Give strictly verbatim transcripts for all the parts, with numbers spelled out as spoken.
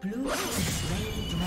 Blue is very dry.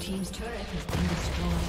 Team's turret has been destroyed.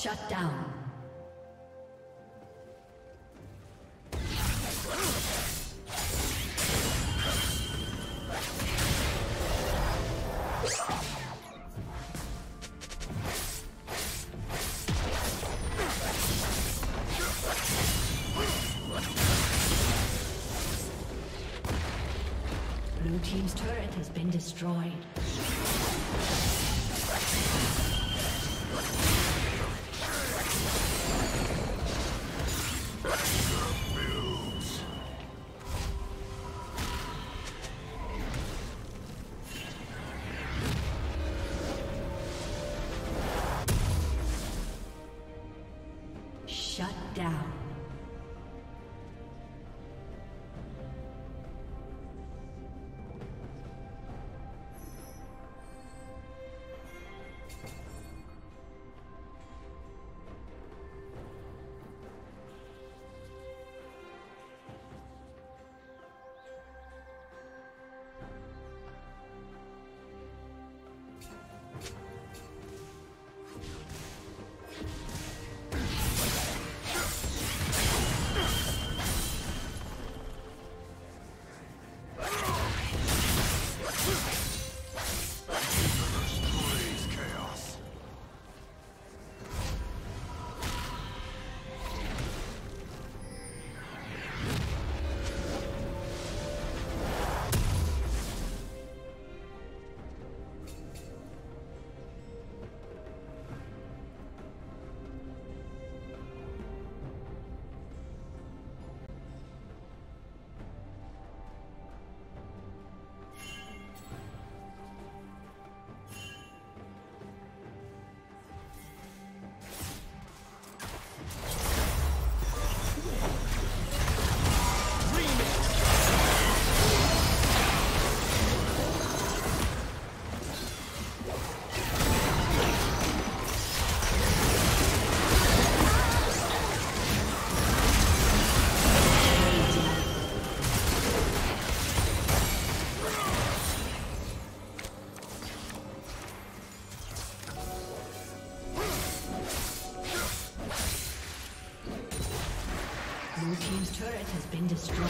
Shut down. Blue team's turret has been destroyed. Shut down. Your team's turret has been destroyed.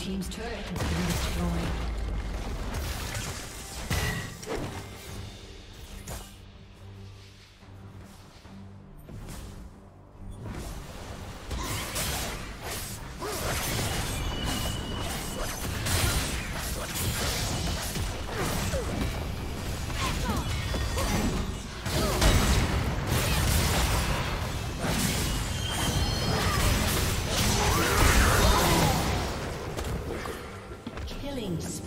Team's turret has been destroyed. Thanks.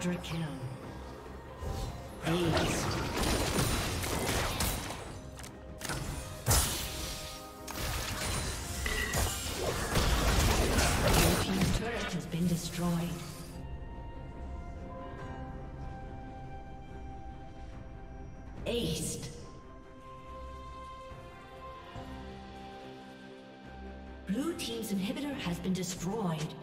Quadra kill. Ace. Destroyed. Aced. Blue team's inhibitor has been destroyed.